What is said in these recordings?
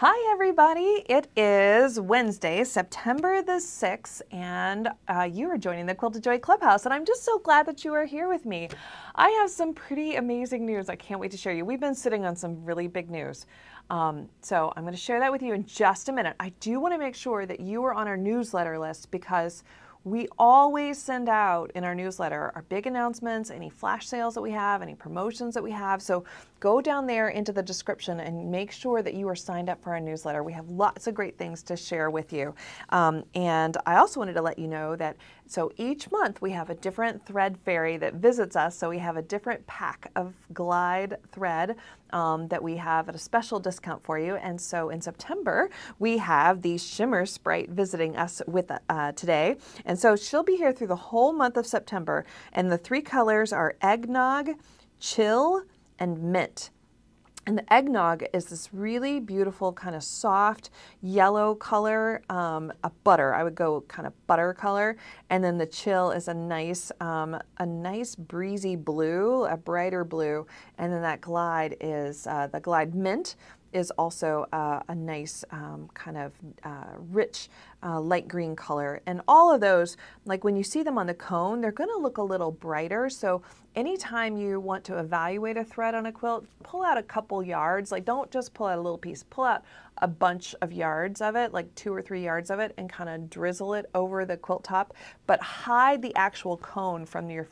Hi everybody, it is Wednesday, September the 6th, and you are joining the Quilted Joy Clubhouse, and I'm just so glad that you are here with me. I have some pretty amazing news I can't wait to share you. We've been sitting on some really big news, so I'm going to share that with you in just a minute. I do want to make sure that you are on our newsletter list because we always send out in our newsletter our big announcements, any flash sales that we have, any promotions that we have. So go down there into the description and make sure that you are signed up for our newsletter. We have lots of great things to share with you. And I also wanted to let you know that so each month we have a different thread fairy that visits us. So we have a different pack of Glide thread that we have at a special discount for you. And so in September, we have the Shimmer Sprite visiting us with today. And so she'll be here through the whole month of September. And the three colors are eggnog, chill, and mint. And the eggnog is this really beautiful kind of soft yellow color, a butter. I would go kind of butter color. And then the chill is a nice breezy blue, a brighter blue. And then that glide is the glide mint is also a nice kind of rich light green color. And all of those, like when you see them on the cone, they're going to look a little brighter. So anytime you want to evaluate a thread on a quilt, pull out a couple yards. Like don't just pull out a little piece, pull out a bunch of yards of it, like 2 or 3 yards of it, and kind of drizzle it over the quilt top, but hide the actual cone from your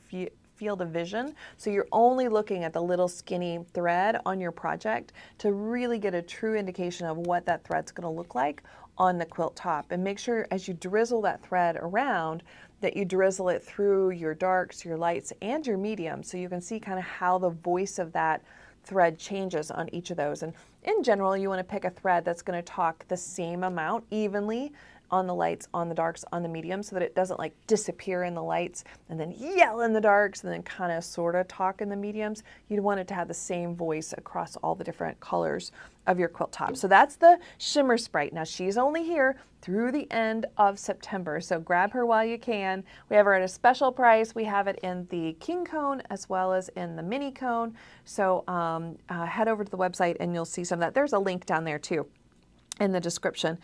field of vision, so you're only looking at the little skinny thread on your project to really get a true indication of what that thread's going to look like on the quilt top. And make sure as you drizzle that thread around that you drizzle it through your darks, your lights, and your mediums, so you can see kind of how the voice of that thread changes on each of those. And in general, you want to pick a thread that's going to talk the same amount evenly on the lights, on the darks, on the mediums, so that it doesn't like disappear in the lights and then yell in the darks and then kind of sort of talk in the mediums. You'd want it to have the same voice across all the different colors of your quilt top. So that's the Shimmer Sprite. Now she's only here through the end of September, so grab her while you can. We have her at a special price. We have it in the king cone as well as in the mini cone. So head over to the website and you'll see some of that. There's a link down there too in the description.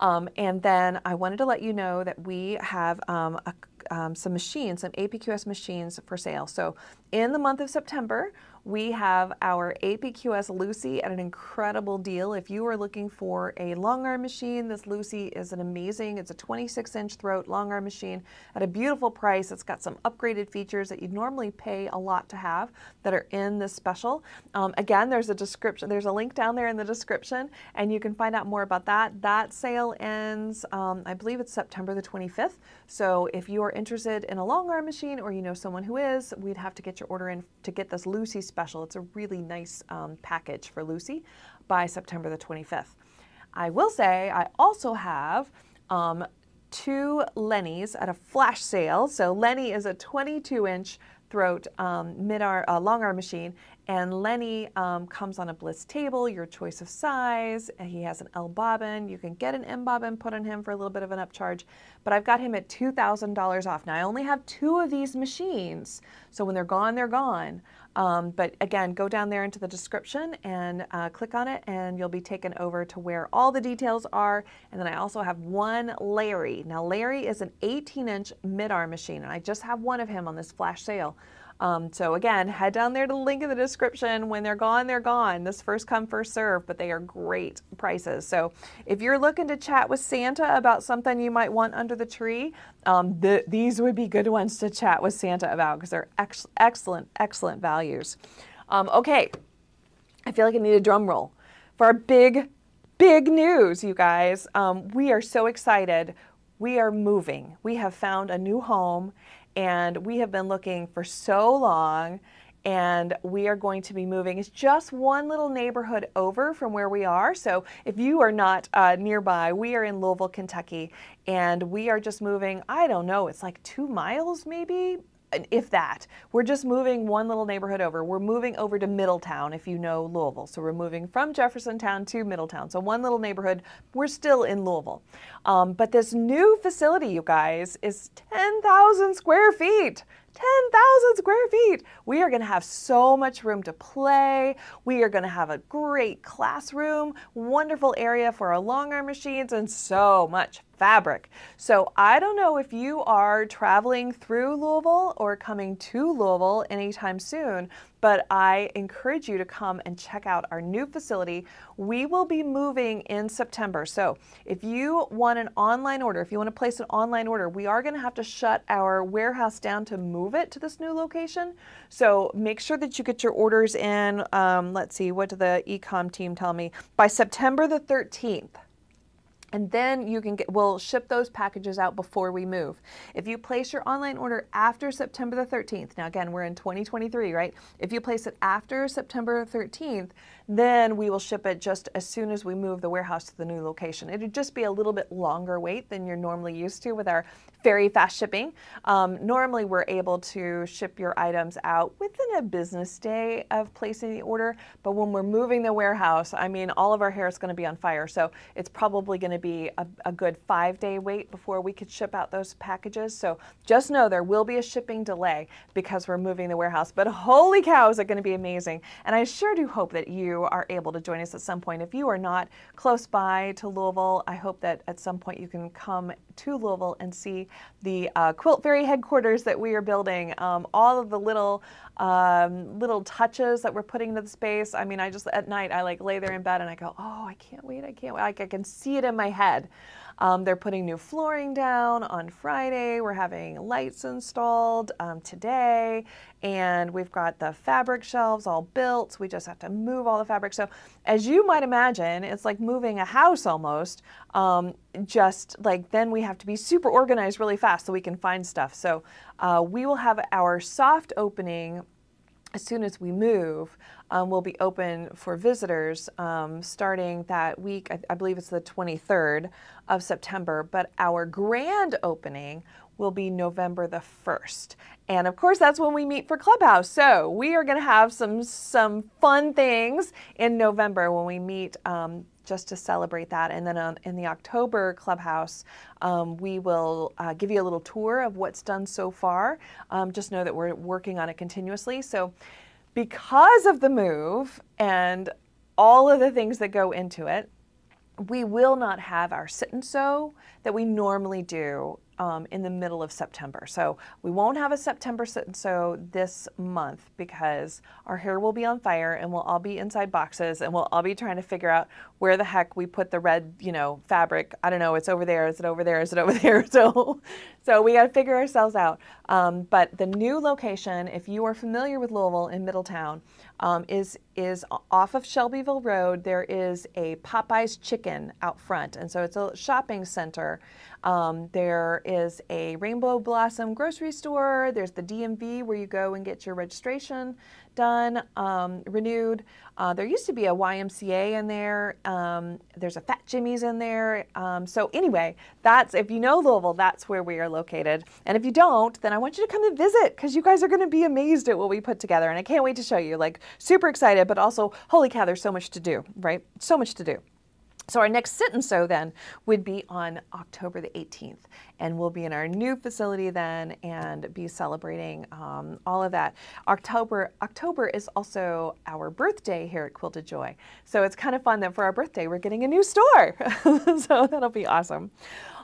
And then I wanted to let you know that we have some machines, some APQS machines for sale. So in the month of September, we have our APQS Lucy at an incredible deal. If you are looking for a long arm machine, this Lucy is an amazing, it's a 26-inch throat long arm machine at a beautiful price. It's got some upgraded features that you'd normally pay a lot to have that are in this special. Again, there's a description, there's a link down there in the description, and you can find out more about that. That sale ends, I believe it's September the 25th. So if you are interested in a long arm machine, or you know someone who is, we'd have to get your order in to get this Lucy special. It's a really nice package for Lucy by September the 25th. I will say I also have two Lennies at a flash sale. So Lenny is a 22-inch throat long arm machine, and Lenny comes on a bliss table, your choice of size. He has an L bobbin. You can get an M bobbin put on him for a little bit of an upcharge, but I've got him at $2,000 off. Now I only have two of these machines, so when they're gone, they're gone. But again, go down there into the description and click on it, and you'll be taken over to where all the details are. And then I also have one Larry. Now Larry is an 18-inch mid-arm machine, and I just have one of him on this flash sale. So again, head down there to the link in the description. When they're gone, they're gone. This first come, first serve, but they are great prices. So if you're looking to chat with Santa about something you might want under the tree, these would be good ones to chat with Santa about because they're excellent values. Okay, I feel like I need a drum roll for our big news, you guys. We are so excited. We are moving. We have found a new home, and we have been looking for so long, and we are going to be moving. It's just one little neighborhood over from where we are, so if you are not nearby, we are in Louisville, Kentucky, and we are just moving, I don't know, it's like 2 miles maybe? If that. We're just moving one little neighborhood over. We're moving over to Middletown, if you know Louisville. So we're moving from Jeffersontown to Middletown. So one little neighborhood. We're still in Louisville. But this new facility, you guys, is 10,000 square feet. 10,000 square repeat. We are going to have so much room to play. We are going to have a great classroom, wonderful area for our long arm machines, and so much fabric. So I don't know if you are traveling through Louisville or coming to Louisville anytime soon, but I encourage you to come and check out our new facility. We will be moving in September. So if you want an online order, if you want to place an online order, we are going to have to shut our warehouse down to move it to this new location. So make sure that you get your orders in, let's see, what did the e-com team tell me? By September the 13th. And then you can get, we'll ship those packages out before we move. If you place your online order after September the 13th, now again, we're in 2023, right? If you place it after September 13th, then we will ship it just as soon as we move the warehouse to the new location. It would just be a little bit longer wait than you're normally used to with our very fast shipping. Normally we're able to ship your items out within a business day of placing the order, but when we're moving the warehouse, I mean, all of our hair is gonna be on fire, so it's probably gonna be a good 5-day wait before we could ship out those packages. So just know there will be a shipping delay because we're moving the warehouse, but holy cow, is it going to be amazing. And I sure do hope that you are able to join us at some point. If you are not close by to Louisville, I hope that at some point you can come to Louisville and see the Quilt Fairy headquarters that we are building, all of the little touches that we're putting into the space. I mean, I just, at night, I like lay there in bed and I go, oh, I can't wait, I can't wait. Like, I can see it in my head. They're putting new flooring down on Friday. We're having lights installed today, and we've got the fabric shelves all built. We just have to move all the fabric. So as you might imagine, it's like moving a house almost, just like then we have to be super organized really fast so we can find stuff. So we will have our soft opening as soon as we move. Will be open for visitors starting that week, I believe it's the 23rd of September, but our grand opening will be November the 1st. And of course, that's when we meet for Clubhouse. So we are gonna have some fun things in November when we meet just to celebrate that. And then in the October Clubhouse, we will give you a little tour of what's done so far. Just know that we're working on it continuously. So because of the move and all of the things that go into it, we will not have our sit and sew that we normally do in the middle of September. So we won't have a September sit and sew this month because our hair will be on fire and we'll all be inside boxes and we'll all be trying to figure out where the heck we put the red, you know, fabric. I don't know, it's over there, is it over there, is it over there? So we gotta figure ourselves out. But the new location, if you are familiar with Louisville in Middletown, is off of Shelbyville Road. There is a Popeye's Chicken out front, and so it's a shopping center. There is a Rainbow Blossom grocery store. There's the DMV where you go and get your registration done, renewed. There used to be a YMCA in there. There's a Fat Jimmy's in there. So anyway, that's, if you know Louisville, that's where we are located. And if you don't, then I want you to come and visit because you guys are going to be amazed at what we put together. And I can't wait to show you, like, super excited, but also, holy cow, there's so much to do, right? So much to do. So our next sit and sew then would be on October the 18th, and we'll be in our new facility then and be celebrating all of that. October is also our birthday here at Quilted Joy. So it's kind of fun that for our birthday, we're getting a new store. So that'll be awesome.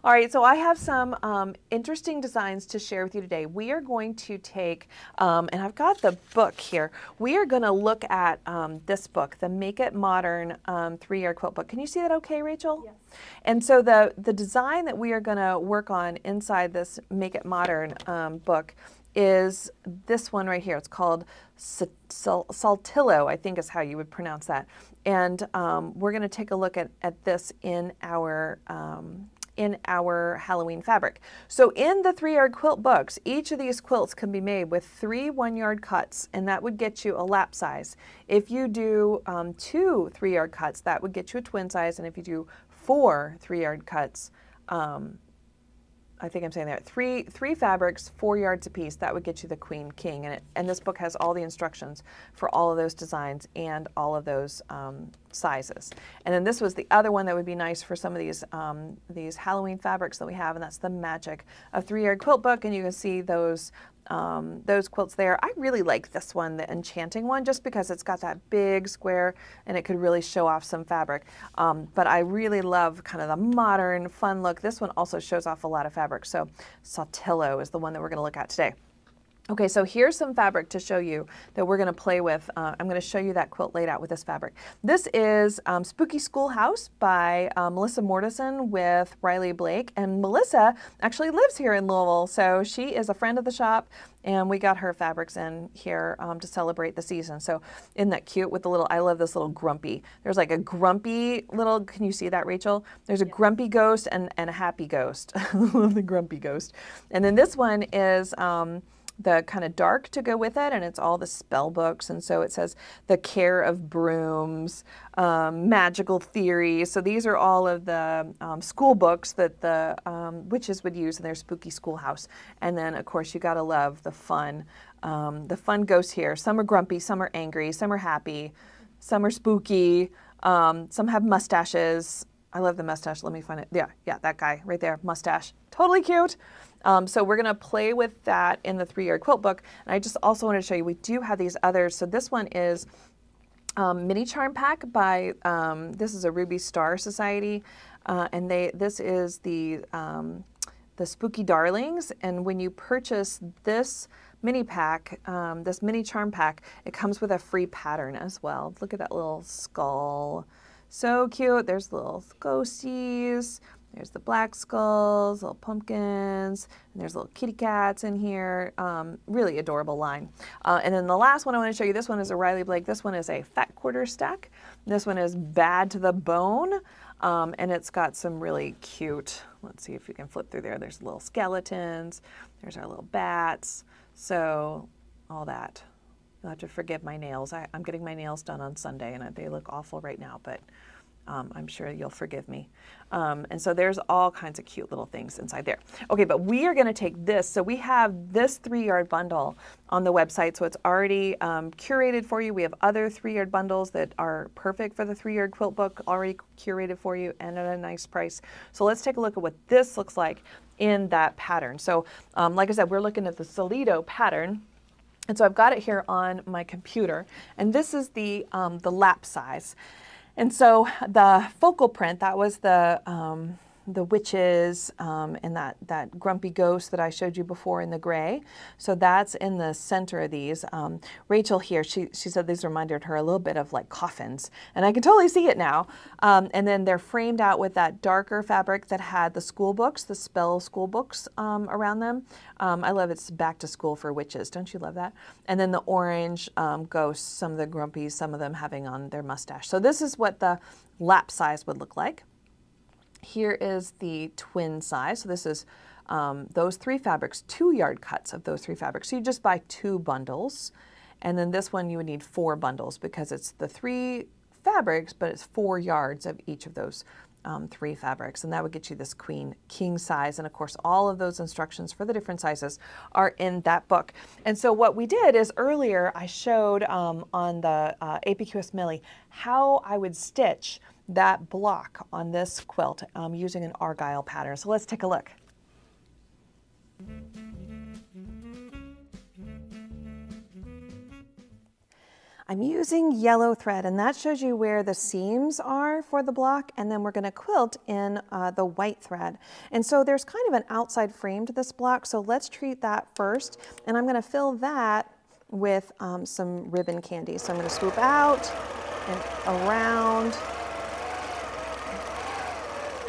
All right, so I have some interesting designs to share with you today. We are going to take, and I've got the book here. We are gonna look at this book, the Make It Modern 3-Year Quilt Book. Can you see that okay, Rachel? Yes. And so the design that we are gonna work on inside this Make It Modern book is this one right here. It's called Saltillo, I think is how you would pronounce that. And we're gonna take a look at this in our Halloween fabric. So in the 3-yard quilt books, each of these quilts can be made with 3 1-yard cuts, and that would get you a lap size. If you do 2 3-yard cuts, that would get you a twin size, and if you do 4 3-yard cuts, I think I'm saying that, three fabrics, 4 yards apiece, that would get you the Queen King. And this book has all the instructions for all of those designs and all of those sizes. And then this was the other one that would be nice for some of these Halloween fabrics that we have, and that's the Magic of 3-Yard Quilt Book, and you can see those those quilts there. I really like this one, the enchanting one, just because it's got that big square and it could really show off some fabric. But I really love kind of the modern, fun look. This one also shows off a lot of fabric. So Saltillo is the one that we're going to look at today. Okay, so here's some fabric to show you that we're going to play with. I'm going to show you that quilt laid out with this fabric. This is Spooky Schoolhouse by Melissa Mortison with Riley Blake. And Melissa actually lives here in Louisville, so she is a friend of the shop, and we got her fabrics in here to celebrate the season. So isn't that cute with the little, I love this little grumpy. There's like a grumpy little, can you see that, Rachel? There's a grumpy ghost and a happy ghost. I love the grumpy ghost. And then this one is the kind of dark to go with it, and it's all the spell books, and so it says the care of brooms, magical theory. So these are all of the school books that the witches would use in their spooky schoolhouse. And then of course you gotta love the fun ghosts here. Some are grumpy, some are angry, some are happy, some are spooky, some have mustaches. I love the mustache, let me find it. Yeah, yeah, that guy right there, mustache, totally cute. So we're gonna play with that in the three-year quilt book. And I just also wanted to show you, we do have these others. So this one is Mini Charm Pack by, this is a Ruby Star Society. And this is the Spooky Darlings. And when you purchase this mini pack, this Mini Charm Pack, it comes with a free pattern as well. Look at that little skull. So cute, there's little ghosties, there's the black skulls, little pumpkins, and there's little kitty cats in here. Really adorable line. And then the last one I want to show you, this one is a Riley Blake. This one is a Fat Quarter Stack. This one is Bad to the Bone. And it's got some really cute, let's see if you can flip through there. There's little skeletons, there's our little bats, so all that. You'll have to forgive my nails. I'm getting my nails done on Sunday, and they look awful right now, but I'm sure you'll forgive me. And so there's all kinds of cute little things inside there. Okay, but we are going to take this. So we have this 3-yard bundle on the website, so it's already curated for you. We have other 3-yard bundles that are perfect for the 3-yard quilt book, already curated for you and at a nice price. So let's take a look at what this looks like in that pattern. So like I said, we're looking at the Saltillo pattern. And so I've got it here on my computer, and this is the lap size. And so the focal print, that was the witches and that grumpy ghost that I showed you before in the gray. So that's in the center of these. Rachel here, she said these reminded her a little bit of like coffins, and I can totally see it now. And then they're framed out with that darker fabric that had the school books, the spell school books around them. I love it's back to school for witches. Don't you love that? And then the orange ghosts, some of the grumpies, some of them having on their mustache. So this is what the lap size would look like. Here is the twin size. So this is those 3 fabrics, 2-yard cuts of those 3 fabrics. So you just buy 2 bundles. And then this one you would need 4 bundles because it's the 3 fabrics, but it's 4 yards of each of those 3 fabrics, and that would get you this king size. And of course all of those instructions for the different sizes are in that book. And so what we did is earlier I showed on the APQS Millie how I would stitch that block on this quilt using an Argyle pattern. So let's take a look. I'm using yellow thread, and that shows you where the seams are for the block, and then we're going to quilt in the white thread. And so there's kind of an outside frame to this block, so let's treat that first, and I'm going to fill that with some ribbon candy. So I'm going to swoop out and around,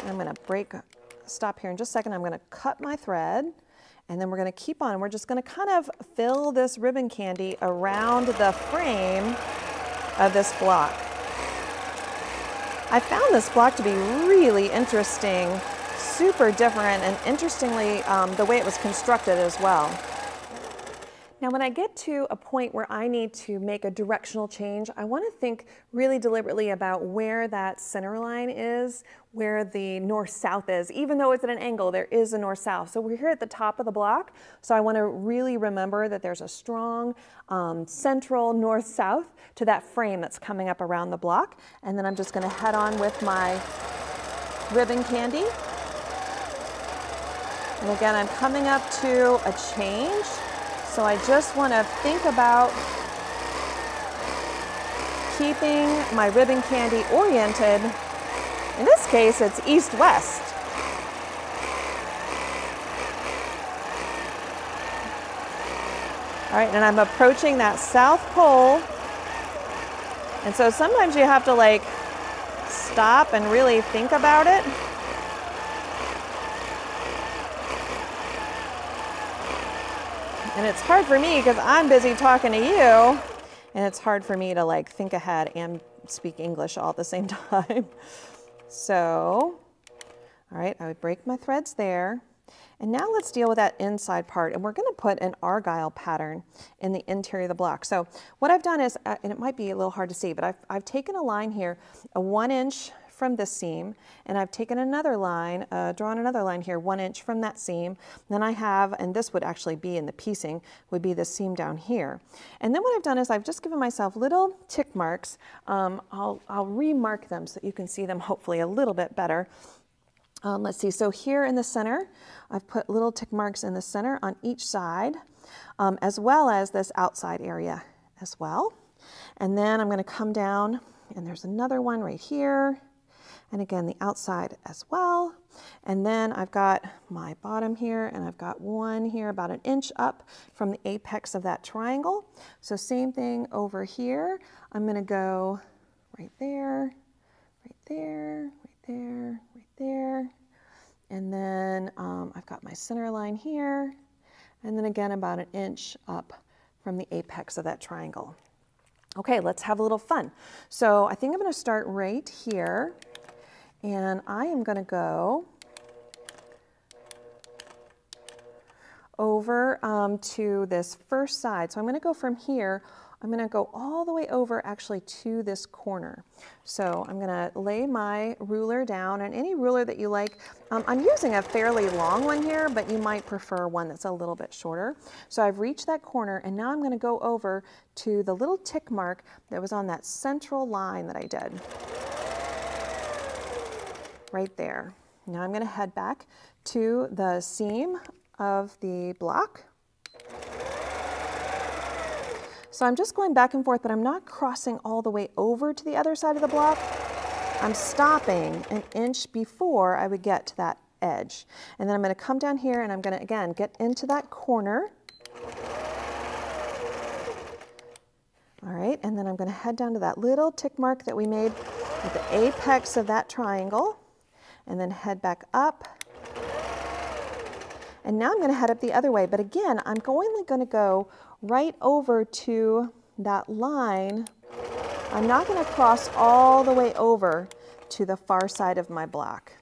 and I'm going to stop here in just a second. I'm going to cut my thread, and then we're going to keep on. We're just going to kind of fill this ribbon candy around the frame of this block. I found this block to be really interesting, super different, and interestingly, the way it was constructed as well. Now when I get to a point where I need to make a directional change, I want to think really deliberately about where that center line is, where the north-south is. Even though it's at an angle, there is a north-south. So we're here at the top of the block, so I want to really remember that there's a strong central north-south to that frame that's coming up around the block. And then I'm just going to head on with my ribbon candy. And again, I'm coming up to a change. So I just want to think about keeping my ribbon candy oriented. In this case, it's east-west. All right, and I'm approaching that south pole. And so sometimes you have to like stop and really think about it. And it's hard for me because I'm busy talking to you, and it's hard for me to like think ahead and speak English all at the same time. So, all right, I would break my threads there. And now let's deal with that inside part, and we're gonna put an argyle pattern in the interior of the block. So what I've done is, and it might be a little hard to see, but I've taken a line here, a 1 inch from this seam, and I've taken another line, drawn another line here, 1 inch from that seam. Then I have, and this would actually be in the piecing, would be this seam down here. And then what I've done is I've just given myself little tick marks. I'll remark them so that you can see them hopefully a little bit better. Let's see, so here in the center, I've put little tick marks in the center on each side, as well as this outside area as well. And then I'm gonna come down, and there's another one right here. And again, the outside as well. And then I've got my bottom here, and I've got one here about 1 inch up from the apex of that triangle. So same thing over here. I'm gonna go right there, right there, right there, right there. And then I've got my center line here. And then again, about 1 inch up from the apex of that triangle. Okay, let's have a little fun. So I think I'm gonna start right here. And I am going to go over to this first side. So I'm going to go from here, I'm going to go all the way over actually to this corner. So I'm going to lay my ruler down, and any ruler that you like. I'm using a fairly long one here, but you might prefer one that's a little bit shorter. So I've reached that corner, and now I'm going to go over to the little tick mark that was on that central line that I did. Right there. Now I'm going to head back to the seam of the block. So I'm just going back and forth, but I'm not crossing all the way over to the other side of the block. I'm stopping 1 inch before I would get to that edge. And then I'm going to come down here, and I'm going to again get into that corner. All right, and then I'm going to head down to that little tick mark that we made at the apex of that triangle, and then head back up. And now I'm going to head up the other way, but again, I'm only going to go right over to that line. I'm not going to cross all the way over to the far side of my block.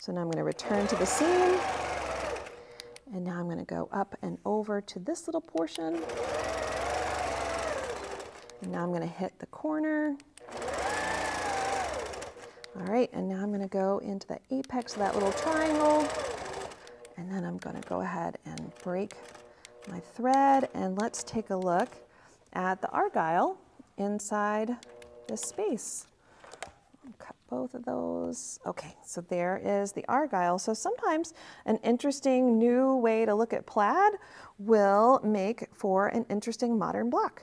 So now I'm going to return to the seam, and now I'm going to go up and over to this little portion. And now I'm going to hit the corner. All right, and now I'm going to go into the apex of that little triangle, and then I'm going to go ahead and break my thread, and let's take a look at the argyle inside this space. Cut both of those. Okay, so there is the argyle. So sometimes an interesting new way to look at plaid will make for an interesting modern block.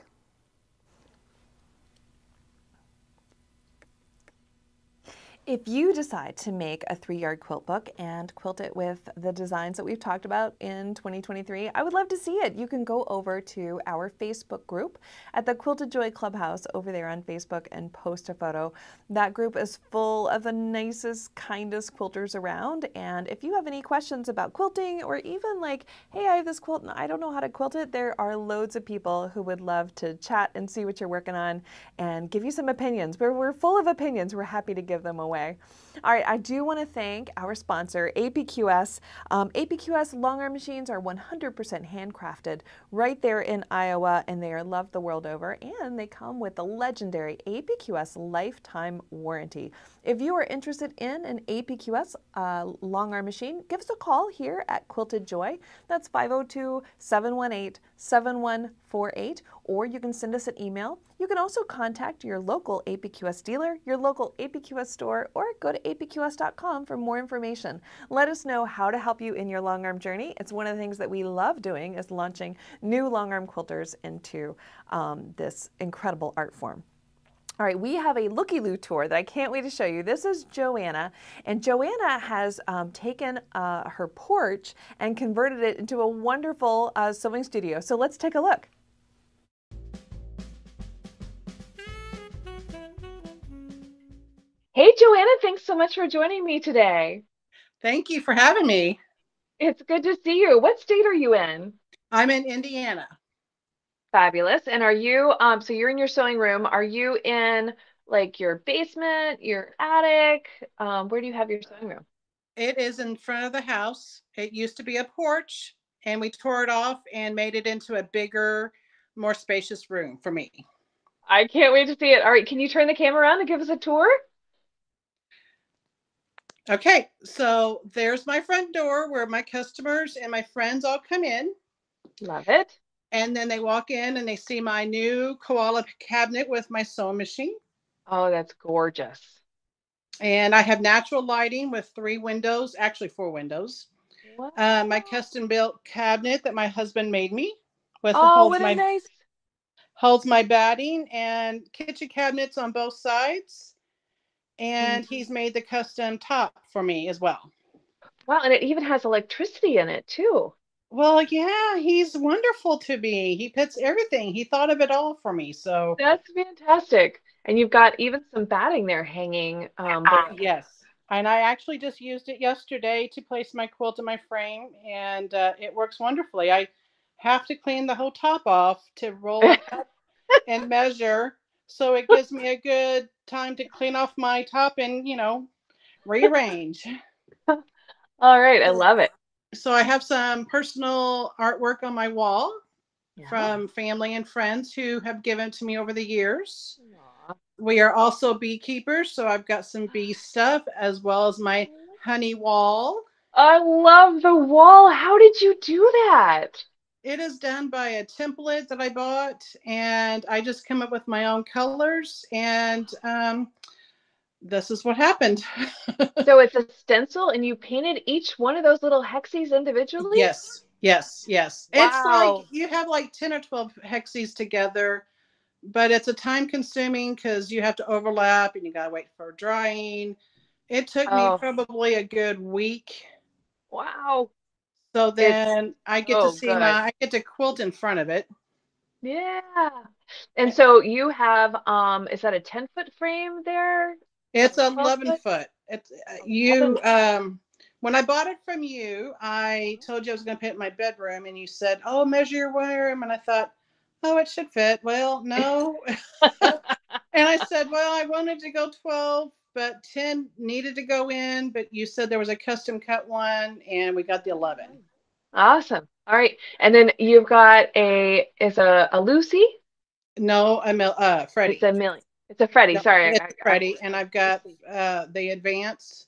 If you decide to make a 3-yard quilt book and quilt it with the designs that we've talked about in 2023, I would love to see it. You can go over to our Facebook group at the Quilted Joy Clubhouse over there on Facebook and post a photo. That group is full of the nicest, kindest quilters around. And if you have any questions about quilting, or even like, hey, I have this quilt and I don't know how to quilt it, there are loads of people who would love to chat and see what you're working on and give you some opinions. We're full of opinions. We're happy to give them away. All right, I do want to thank our sponsor, APQS. APQS long-arm machines are 100% handcrafted right there in Iowa, and they are loved the world over, and they come with the legendary APQS lifetime warranty. If you are interested in an APQS long-arm machine, give us a call here at Quilted Joy. That's 502-718-7144. 888-428-8848, or you can send us an email. You can also contact your local APQS dealer, your local APQS store, or go to apqs.com for more information. Let us know how to help you in your long arm journey. It's one of the things that we love doing, is launching new long arm quilters into this incredible art form. All right, we have a looky-loo tour that I can't wait to show you. This is Joanna, and Joanna has taken her porch and converted it into a wonderful sewing studio. So let's take a look. Hey, Joanna, thanks so much for joining me today. Thank you for having me. It's good to see you. What state are you in? I'm in Indiana. Fabulous. And are you, so you're in your sewing room, are you in like your basement, your attic? Where do you have your sewing room? It is in front of the house. It used to be a porch, and we tore it off and made it into a bigger, more spacious room for me. I can't wait to see it. All right. Can you turn the camera around and give us a tour? Okay. So there's my front door where my customers and my friends all come in. Love it. And then they walk in and they see my new koala cabinet with my sewing machine. Oh, that's gorgeous. And I have natural lighting with 3 windows, actually 4 windows. Wow. My custom built cabinet that my husband made me. With holds my batting and kitchen cabinets on both sides. And he's made the custom top for me as well. Wow, and it even has electricity in it too. Well, yeah, he's wonderful to me. He puts everything. He thought of it all for me. So that's fantastic. And you've got even some batting there hanging. Yes. And I actually just used it yesterday to place my quilt in my frame, and it works wonderfully. I have to clean the whole top off to roll it up and measure. So it gives me a good time to clean off my top and, you know, rearrange. All right. I love it. So I have some personal artwork on my wall from family and friends who have given to me over the years. Aww. We are also beekeepers, so I've got some bee stuff as well as my honey wall. I love the wall. How did you do that? It is done by a template that I bought, and I just come up with my own colors, and this is what happened. So it's a stencil, and you painted each one of those little hexies individually? Yes, yes, yes. Wow. It's like you have like 10 or 12 hexies together, but it's a time consuming because you have to overlap and you got to wait for drying. It took me probably a good week. Wow. So then I get to quilt in front of it. Yeah. And so you have, is that a 10-foot frame there? It's 11-foot. It's when I bought it from you, I told you I was going to paint my bedroom, and you said, "Oh, measure your room," and I thought, "Oh, it should fit." Well, no, and I said, "Well, I wanted to go 12, but 10 needed to go in." But you said there was a custom cut one, and we got the 11. Awesome. All right, and then you've got a Lucy? No, a Freddy. It's a Millie. It's a Freddy, no, sorry. It's Freddy, and I've got the advanced,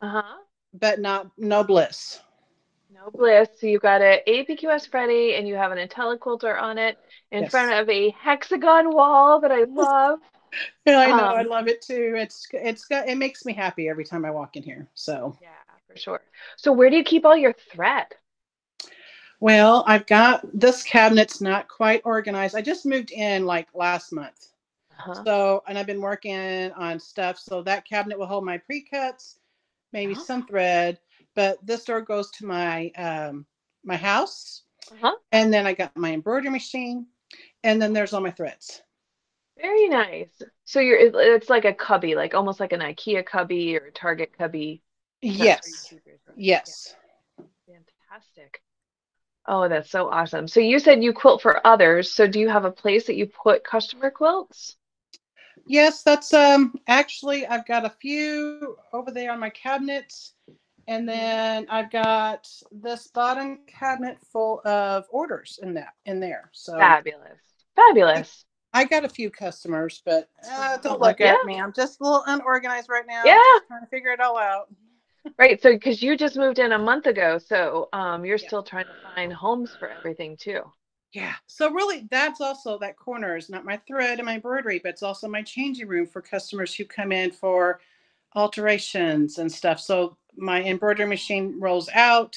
but no Bliss. No Bliss. So you've got an APQS Freddy, and you have an IntelliQuilter on it in front of a hexagon wall that I love. Yeah, I know. I love it too. It makes me happy every time I walk in here. So yeah, for sure. So where do you keep all your thread? Well, I've got this cabinet's not quite organized. I just moved in like last month. So, and I've been working on stuff. So that cabinet will hold my pre-cuts, maybe some thread, but this door goes to my, my house. And then I got my embroidery machine, and then there's all my threads. Very nice. So it's like a cubby, like almost like an IKEA cubby or a Target cubby. Yes. Yes. Yeah. Fantastic. Oh, that's so awesome. So you said you quilt for others. So do you have a place that you put customer quilts? Yes, that's actually I've got a few over there on my cabinets. And then I've got this bottom cabinet full of orders in there. So fabulous. Fabulous. I got a few customers, but don't look at me. I'm just a little unorganized right now. Yeah. Just trying to figure it all out. Right, so because you just moved in a month ago, so you're still trying to find homes for everything too. Yeah. So really, that's also, that corner is not my thread and my embroidery, but it's also my changing room for customers who come in for alterations and stuff. So my embroidery machine rolls out,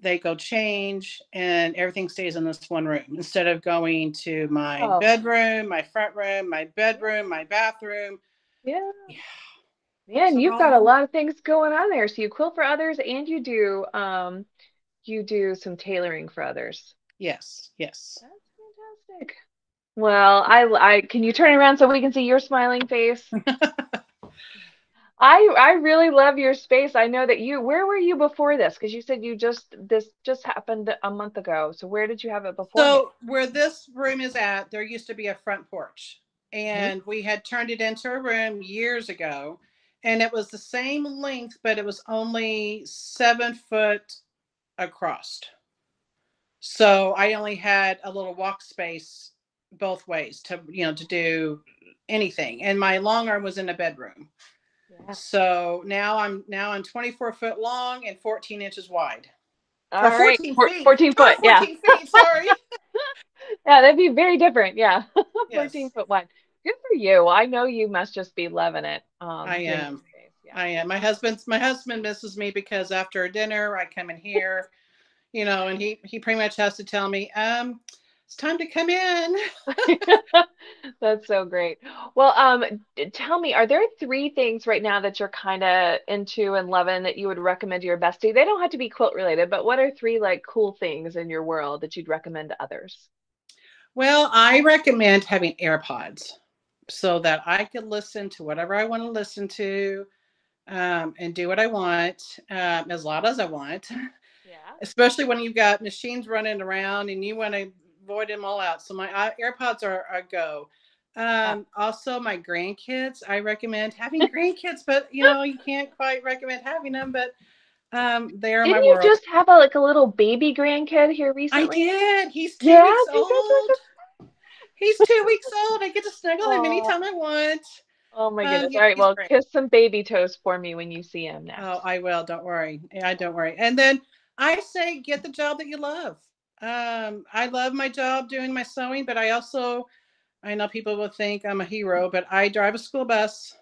they go change, and everything stays in this one room instead of going to my bedroom, my front room, my bedroom, my bathroom. Yeah. Yeah. Man, so you've got a lot of things going on there. So you quilt for others, and you do some tailoring for others. Yes. Yes. That's fantastic. Well, I can you turn around so we can see your smiling face? I really love your space. I know that you, where were you before this? Because you said you this just happened a month ago. So where did you have it before? So where this room is at, there used to be a front porch, and we had turned it into a room years ago, and it was the same length, but it was only 7 foot across. So I only had a little walk space both ways to, you know, to do anything. And my long arm was in a bedroom. Yeah. So now I'm 24 foot long and 14 inches wide. All right. 14 foot. Oh, 14 feet, sorry. Yeah, that'd be very different. Yeah. Yes. 14 foot wide. Good for you. I know you must just be loving it. I am. Yeah. I am. My husband misses me because after dinner I come in here, you know, and he pretty much has to tell me, it's time to come in. That's so great. Well, tell me, are there 3 things right now that you're kind of into and loving that you would recommend to your bestie? They don't have to be quilt related, but what are 3 like cool things in your world that you'd recommend to others? Well, I recommend having AirPods so that I could listen to whatever I want to listen to, and do what I want, as loud as I want. Yeah. Especially when you've got machines running around and you want to void them all out. So my AirPods are a go. Also my grandkids, I recommend having grandkids, but you know, you can't quite recommend having them, but they are my world. Didn't you just have a little baby grandkid here recently? I did. He's 2 weeks old. He's 2 weeks old. I get to snuggle him anytime I want. Oh my goodness. All right. Well, great. Kiss some baby toes for me when you see him now. Oh, I will. Don't worry. I don't worry. And then I say, get the job that you love. I love my job doing my sewing, but I know people will think I'm a hero, but I drive a school bus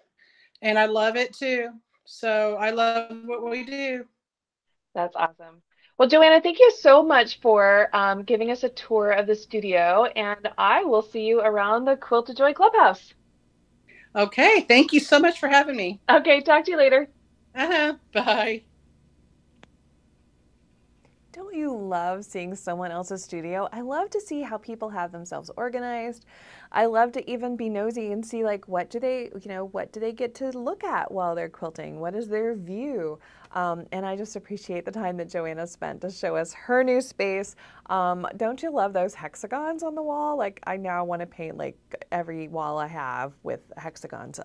and I love it too. So I love what we do. That's awesome. Well, Joanna, thank you so much for giving us a tour of the studio, and I will see you around the Quilted Joy Clubhouse. Okay. Thank you so much for having me. Okay. Talk to you later. Bye. Don't you love seeing someone else's studio? I love to see how people have themselves organized. I love to even be nosy and see like what do they get to look at while they're quilting? What is their view? And I just appreciate the time that Joanna spent to show us her new space. Don't you love those hexagons on the wall? Like, I now want to paint like every wall I have with hexagons.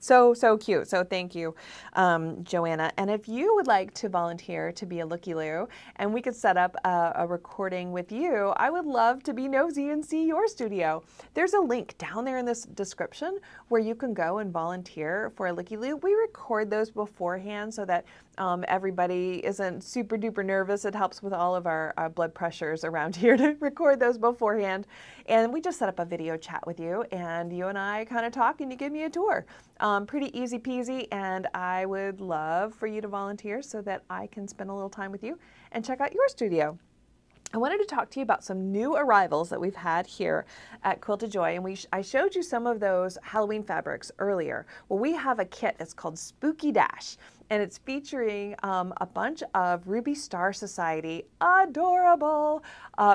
So cute. So thank you, Joanna. And if you would like to volunteer to be a looky-loo and we could set up a recording with you, I would love to be nosy and see your studio. There's a link down there in this description where you can go and volunteer for a looky-loo. We record those beforehand so that everybody isn't super duper nervous. It helps with all of our blood pressures around here to record those beforehand. And we just set up a video chat with you, and you and I kind of talk and you give me a tour. Pretty easy peasy, and I would love for you to volunteer so that I can spend a little time with you and check out your studio. I wanted to talk to you about some new arrivals that we've had here at Quilted Joy, and I showed you some of those Halloween fabrics earlier. Well, we have a kit. It's called Spooky Dash, and it's featuring a bunch of Ruby Star Society adorable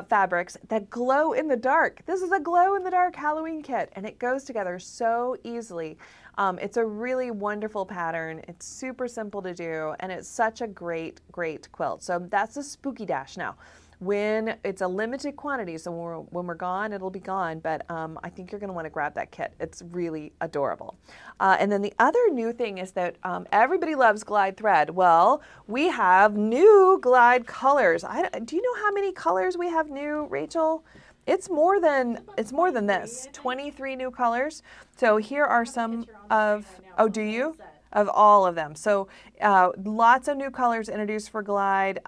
fabrics that glow in the dark. This is a glow-in-the-dark Halloween kit, and it goes together so easily. It's a really wonderful pattern. It's super simple to do, and it's such a great, great quilt. So that's a Spooky Dash now. When it's a limited quantity, so when we're gone, it'll be gone, but I think you're going to want to grab that kit. It's really adorable. And then the other new thing is that everybody loves Glide thread. Well, we have new Glide colors. Do you know how many colors we have new, Rachel? It's more than this, 23 new colors. So here are some of, oh, do you? of all of them. So lots of new colors introduced for Glide.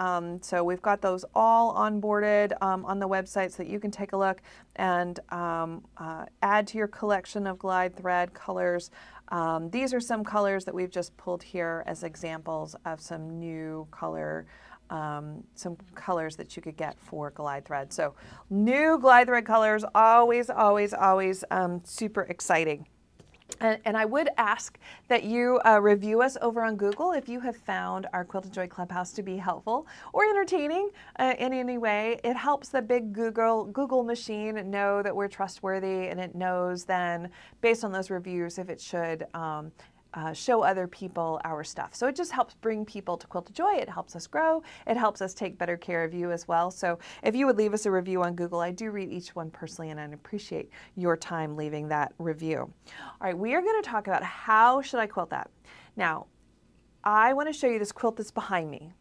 So we've got those all onboarded on the website so that you can take a look and add to your collection of Glide thread colors. These are some colors that we've just pulled here as examples of some new color, some colors that you could get for Glide thread. So new Glide thread colors, always, always, always super exciting. And I would ask that you review us over on Google if you have found our Quilted Joy Clubhouse to be helpful or entertaining in any way. It helps the big Google machine know that we're trustworthy, and it knows then, based on those reviews, if it should show other people our stuff. So it just helps bring people to Quilted Joy. It helps us grow. It helps us take better care of you as well. So if you would leave us a review on Google, I do read each one personally, and I appreciate your time leaving that review. All right, we are going to talk about how should I quilt that. Now, I want to show you this quilt that's behind me.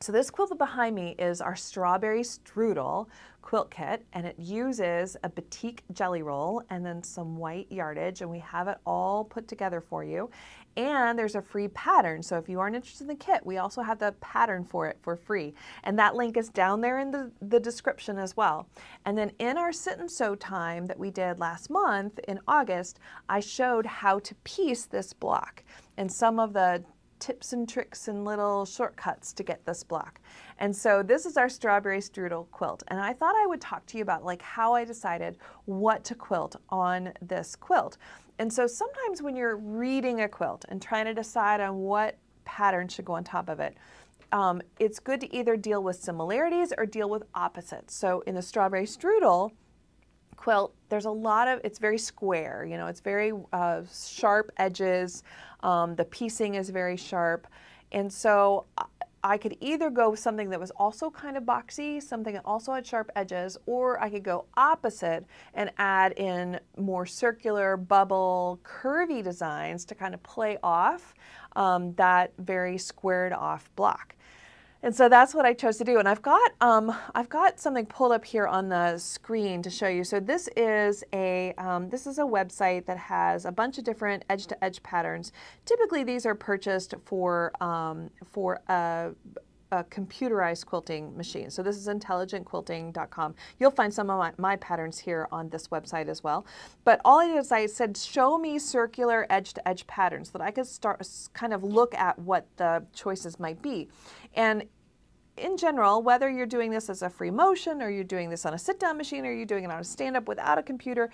So this quilt behind me is our Strawberry Strudel quilt kit, and it uses a batik jelly roll and then some white yardage, and we have it all put together for you. And there's a free pattern, so if you aren't interested in the kit, we also have the pattern for it for free. And that link is down there in the description as well. And then in our sit and sew time that we did last month in August, I showed how to piece this block and some of the tips and tricks and little shortcuts to get this block. And so this is our Strawberry Strudel quilt, and I thought I would talk to you about like how I decided what to quilt on this quilt. And so sometimes when you're reading a quilt and trying to decide on what pattern should go on top of it, it's good to either deal with similarities or deal with opposites. So in the Strawberry Strudel quilt, there's a lot of, it's very square, you know, it's very sharp edges, the piecing is very sharp, and so I could either go with something that was also kind of boxy, something that also had sharp edges, or I could go opposite and add in more circular, bubble, curvy designs to kind of play off that very squared off block. And so that's what I chose to do. And I've got something pulled up here on the screen to show you. So this is a website that has a bunch of different edge-to-edge patterns. Typically, these are purchased for a computerized quilting machine. So this is intelligentquilting.com. You'll find some of my patterns here on this website as well. But all I did is I said, show me circular edge-to-edge patterns so that I could start kind of look at what the choices might be. And in general, whether you're doing this as a free motion or you're doing this on a sit-down machine or you're doing it on a stand-up without a computer,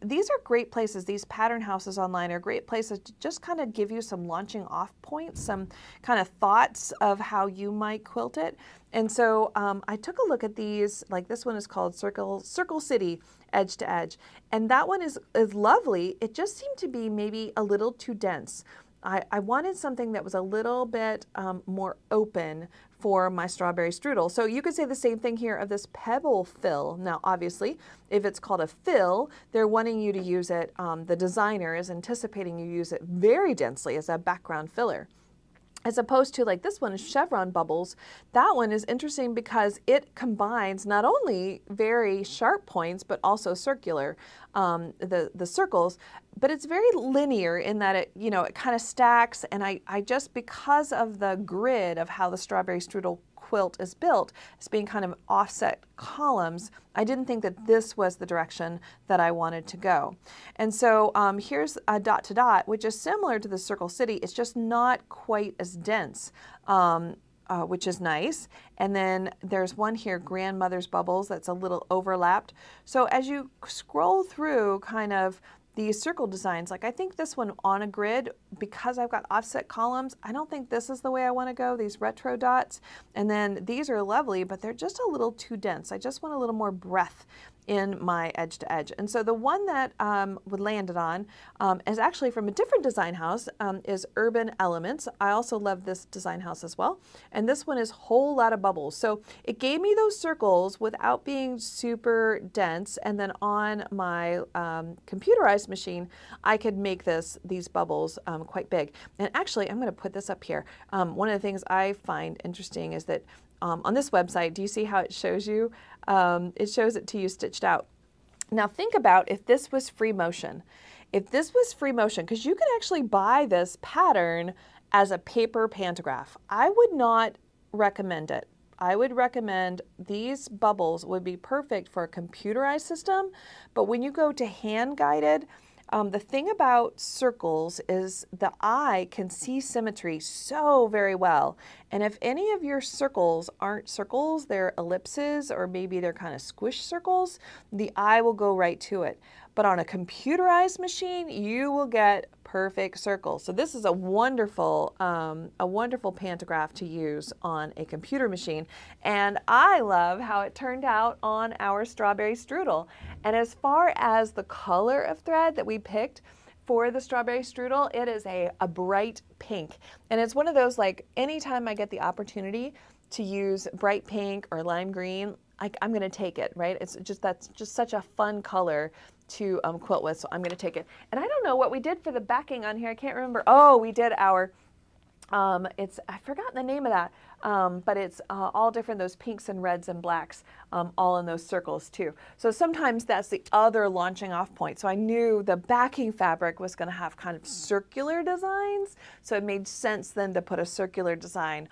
these are great places. These pattern houses online are great places to just kind of give you some launching off points, some kind of thoughts of how you might quilt it. And so I took a look at these, like this one is called Circle City Edge to Edge. And that one is lovely. It just seemed to be maybe a little too dense. I wanted something that was a little bit more open for my Strawberry Strudel. So you could say the same thing here of this pebble fill. Now, obviously, if it's called a fill, they're wanting you to use it, the designer is anticipating you use it very densely as a background filler. As opposed to like this one is chevron bubbles. That one is interesting because it combines not only very sharp points, but also circular, the circles, but it's very linear in that it, you know, it kind of stacks. And I just, because of the grid of how the Strawberry Strudel quilt is built, as being kind of offset columns, I didn't think that this was the direction that I wanted to go. And so here's a dot to dot, which is similar to the Circle City. It's just not quite as dense, which is nice. And then there's one here, Grandmother's Bubbles, that's a little overlapped. So as you scroll through kind of these circle designs, like I think this one on a grid, because I've got offset columns, I don't think this is the way I want to go, these retro dots. And then these are lovely, but they're just a little too dense. I just want a little more breadth in my edge to edge. And so the one that we landed on is actually from a different design house, is Urban Elements. I also love this design house as well. And this one is Whole Lot of Bubbles. So it gave me those circles without being super dense. And then on my computerized machine, I could make these bubbles quite big. And actually, I'm going to put this up here. One of the things I find interesting is that on this website, do you see how it shows you? It shows it to you stitched out. Now think about if this was free motion. If this was free motion, because you can actually buy this pattern as a paper pantograph. I would not recommend it. I would recommend these bubbles would be perfect for a computerized system, but when you go to hand-guided, the thing about circles is the eye can see symmetry so very well. And if any of your circles aren't circles, they're ellipses, or maybe they're kind of squish circles, the eye will go right to it. But on a computerized machine, you will get perfect circles. So this is a wonderful pantograph to use on a computer machine. And I love how it turned out on our strawberry strudel. And as far as the color of thread that we picked for the strawberry strudel, it is a bright pink. And it's one of those, like, anytime I get the opportunity to use bright pink or lime green, I'm gonna take it, right? It's just, that's just such a fun color to quilt with, so I'm gonna take it. And I don't know what we did for the backing on here, I can't remember. Oh, we did our, it's, I forgot the name of that, but it's all different, those pinks and reds and blacks, all in those circles too. So sometimes that's the other launching off point. So I knew the backing fabric was gonna have kind of circular designs, so it made sense then to put a circular design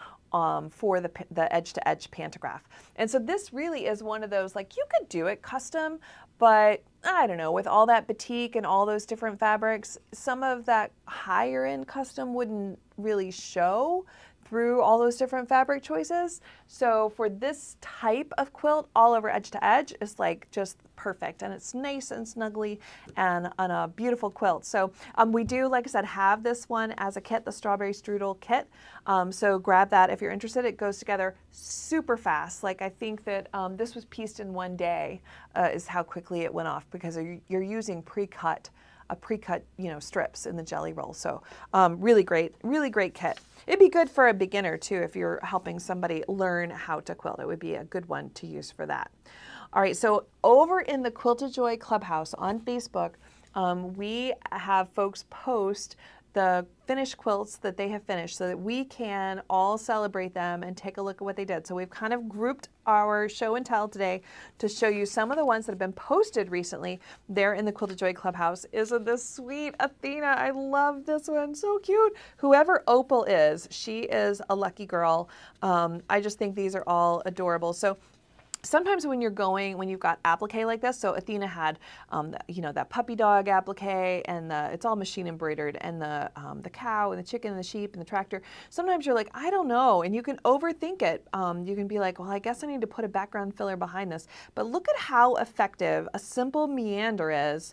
for the edge-to-edge pantograph. And so this really is one of those, like, you could do it custom, but I don't know, with all that batik and all those different fabrics, some of that higher end custom wouldn't really show through all those different fabric choices. So for this type of quilt, all over edge to edge is, like, just perfect, and it's nice and snuggly and on a beautiful quilt. So we do, like I said, have this one as a kit, the Strawberry Strudel kit. So grab that if you're interested. It goes together super fast. Like, I think that this was pieced in one day is how quickly it went off, because you're using pre-cut, you know, strips in the jelly roll. So really great kit. It'd be good for a beginner too, if you're helping somebody learn how to quilt. It would be a good one to use for that. All right, so over in the Quilted Joy Clubhouse on Facebook, we have folks post the finished quilts that they have finished so that we can all celebrate them and take a look at what they did. So we've kind of grouped our show and tell today to show you some of the ones that have been posted recently there in the Quilted Joy Clubhouse. Isn't this sweet, Athena? I love this one, so cute. Whoever Opal is, she is a lucky girl. I just think these are all adorable. So sometimes when you've got applique like this, so Athena had, you know, that puppy dog applique, and it's all machine embroidered, and the cow, and the chicken, and the sheep, and the tractor. Sometimes you're like, I don't know, and you can overthink it. You can be like, well, I guess I need to put a background filler behind this. But look at how effective a simple meander is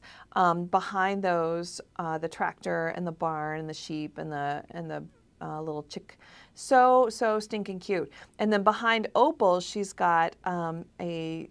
behind those, the tractor, and the barn, and the sheep, and the little chick. So stinking cute. And then behind Opal, she's got a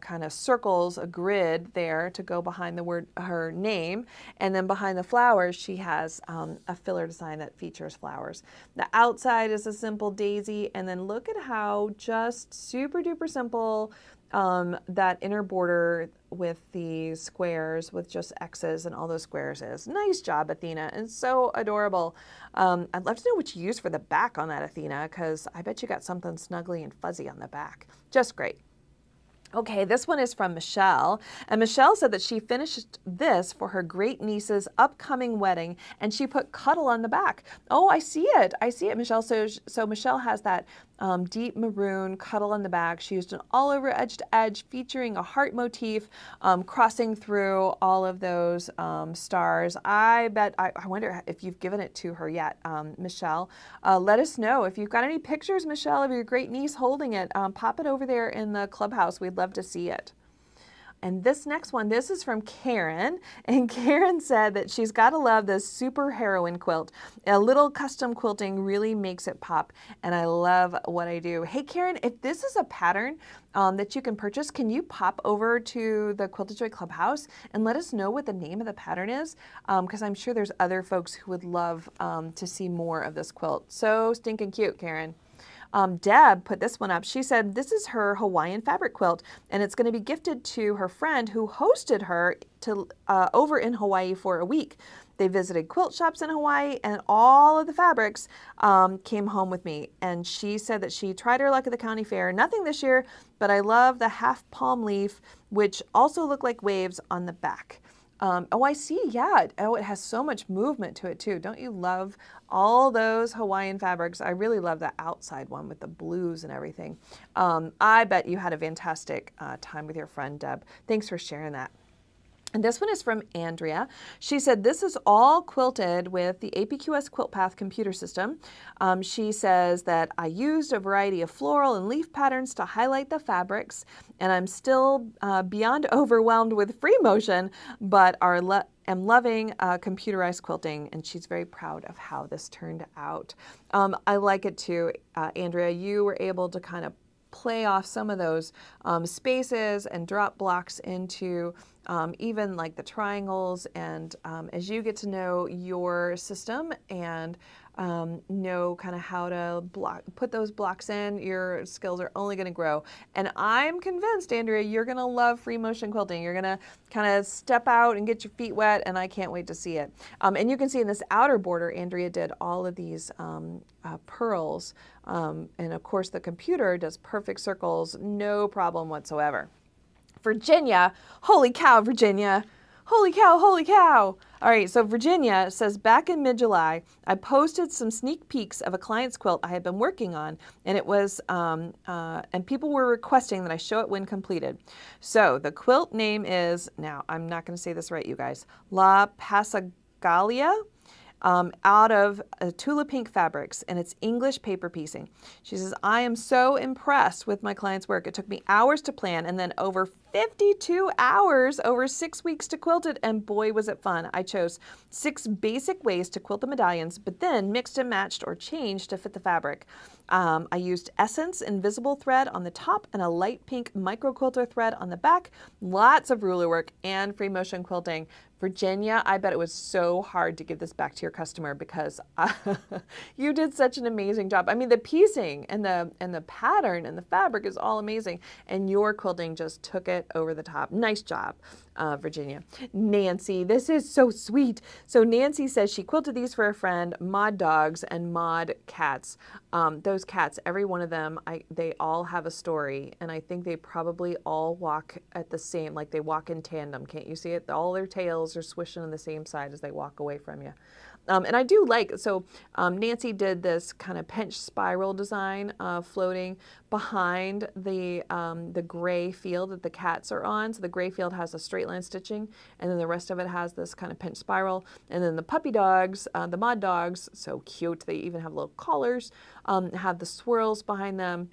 kind of circles, a grid there to go behind the word, her name. And then behind the flowers, she has a filler design that features flowers. The outside is a simple daisy. And then look at how just super duper simple that inner border with the squares, with just X's and all those squares is. Nice job, Athena, and so adorable. I'd love to know what you used for the back on that, Athena, because I bet you got something snuggly and fuzzy on the back. Just great. Okay, this one is from Michelle, and Michelle said that she finished this for her great niece's upcoming wedding, and she put cuddle on the back. Oh, I see it. I see it, Michelle. So Michelle has that deep maroon cuddle on the back. She used an all over edge to edge featuring a heart motif crossing through all of those stars. I wonder if you've given it to her yet, Michelle. Let us know if you've got any pictures, Michelle, of your great niece holding it. Pop it over there in the clubhouse. We'd love to see it. And this next one, this is from Karen, and Karen said that she's got to love this super heroine quilt. A little custom quilting really makes it pop, and I love what I do. Hey Karen, if this is a pattern that you can purchase, can you pop over to the Quilted Joy Clubhouse and let us know what the name of the pattern is? Because I'm sure there's other folks who would love to see more of this quilt. So stinking cute, Karen. Deb put this one up. She said this is her Hawaiian fabric quilt, and it's going to be gifted to her friend who hosted her over in Hawaii for a week. They visited quilt shops in Hawaii, and all of the fabrics came home with me. And she said that she tried her luck at the county fair. Nothing this year, but I love the half palm leaf, which also look like waves on the back. Oh, I see. Yeah. Oh, it has so much movement to it too. Don't you love all those Hawaiian fabrics? I really love the outside one with the blues and everything. I bet you had a fantastic time with your friend, Deb. Thanks for sharing that. And this one is from Andrea. She said, this is all quilted with the APQS QuiltPath computer system. She says that I used a variety of floral and leaf patterns to highlight the fabrics, and I'm still beyond overwhelmed with free motion, but am loving computerized quilting, and she's very proud of how this turned out. I like it too, Andrea. You were able to kind of play off some of those spaces and drop blocks into even like the triangles, and as you get to know your system and know kind of how to put those blocks in, your skills are only going to grow. And I'm convinced, Andrea, you're going to love free motion quilting. You're going to kind of step out and get your feet wet, and I can't wait to see it. And you can see in this outer border, Andrea did all of these pearls, and of course the computer does perfect circles, no problem whatsoever. Virginia, holy cow, Virginia. Holy cow, holy cow. All right, so Virginia says, back in mid-July, I posted some sneak peeks of a client's quilt I had been working on, and it was, and people were requesting that I show it when completed. So the quilt name is, now I'm not gonna say this right, you guys, La Pasagalia, out of Tula Pink fabrics, and it's English paper piecing. She says, I am so impressed with my client's work. It took me hours to plan and then over 52 hours over 6 weeks to quilt it, and boy was it fun. I chose 6 basic ways to quilt the medallions, but then mixed and matched or changed to fit the fabric. I used Essence invisible thread on the top and a light pink micro quilter thread on the back. Lots of ruler work and free motion quilting. Virginia, I bet it was so hard to give this back to your customer because you did such an amazing job. I mean, the piecing and the pattern and the fabric is all amazing, and your quilting just took it over the top. Nice job, Virginia. Nancy, this is so sweet. So Nancy says she quilted these for a friend, mod dogs and mod cats. Those cats, every one of them, they all have a story, and I think they probably all walk at the same, like they walk in tandem. Can't you see it? All their tails are swishing on the same side as they walk away from you. And I do like, so Nancy did this kind of pinch spiral design floating behind the gray field that the cats are on. So the gray field has a straight line stitching, and then the rest of it has this kind of pinch spiral. And then the puppy dogs, the mod dogs, so cute, they even have little collars, have the swirls behind them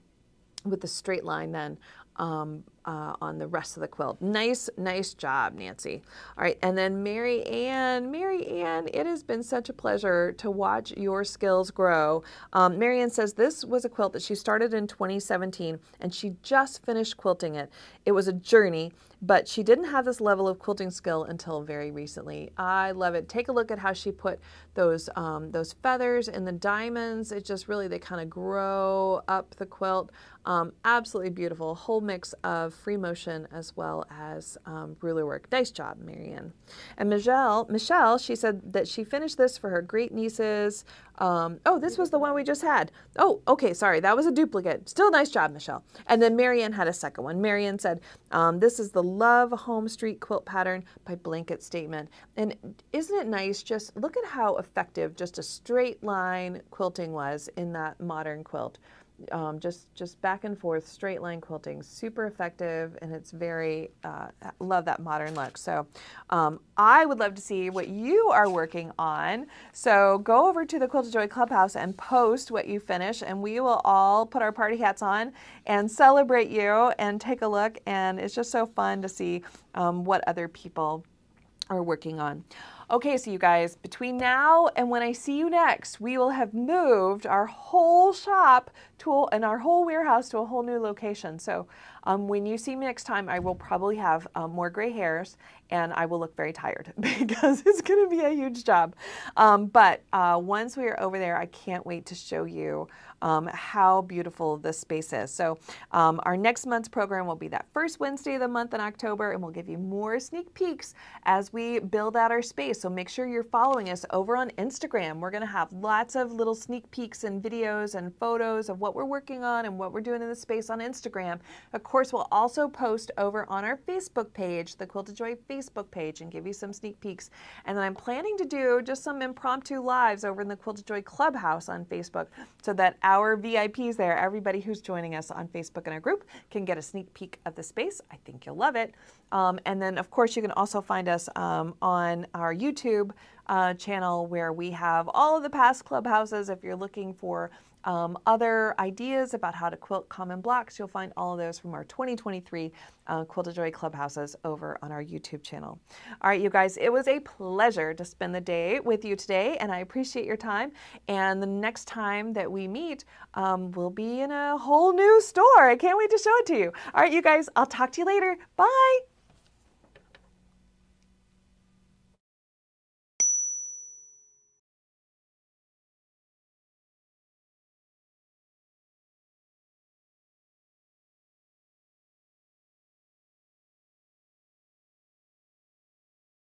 with the straight line then on the rest of the quilt. Nice, nice job, Nancy. All right, and then Mary Ann. Mary Ann, it has been such a pleasure to watch your skills grow. Mary Ann says this was a quilt that she started in 2017, and she just finished quilting it. It was a journey, but she didn't have this level of quilting skill until very recently. I love it. Take a look at how she put those feathers and the diamonds. It just really, they kind of grow up the quilt. Absolutely beautiful. Whole mix of free motion as well as ruler work. Nice job, Mary Ann. And Michelle, she said that she finished this for her great nieces. Oh, this was the one we just had. Oh, okay, sorry, that was a duplicate. Still nice job, Michelle. And then Mary Ann had a second one. Mary Ann said, this is the Love Home Street Quilt Pattern by Blanket Statement. And isn't it nice? Just look at how effective just a straight line quilting was in that modern quilt. Just back and forth, straight line quilting, super effective, and it's very, love that modern look. So I would love to see what you are working on. So go over to the Quilted Joy Clubhouse and post what you finish, and we will all put our party hats on and celebrate you and take a look. And it's just so fun to see what other people are working on. Okay, so you guys, between now and when I see you next, we will have moved our whole shop and our whole warehouse to a whole new location. So when you see me next time, I will probably have more gray hairs, and I will look very tired because it's going to be a huge job. But once we are over there, I can't wait to show you how beautiful this space is. So our next month's program will be that first Wednesday of the month in October, and we'll give you more sneak peeks as we build out our space. So make sure you're following us over on Instagram. We're going to have lots of little sneak peeks and videos and photos of what we're working on and what we're doing in the space on Instagram. Of course, we'll also post over on our Facebook page, the Quilted Joy Facebook page, and give you some sneak peeks. And then I'm planning to do just some impromptu lives over in the Quilted Joy Clubhouse on Facebook, so that our VIPs there, everybody who's joining us on Facebook in our group, can get a sneak peek of the space. I think you'll love it. And then, of course, you can also find us on our YouTube channel, where we have all of the past clubhouses. If you're looking for other ideas about how to quilt common blocks, you'll find all of those from our 2023 Quilted Joy Clubhouses over on our YouTube channel. All right, you guys, it was a pleasure to spend the day with you today, and I appreciate your time. And the next time that we meet, we'll be in a whole new store. I can't wait to show it to you. All right, you guys, I'll talk to you later. Bye.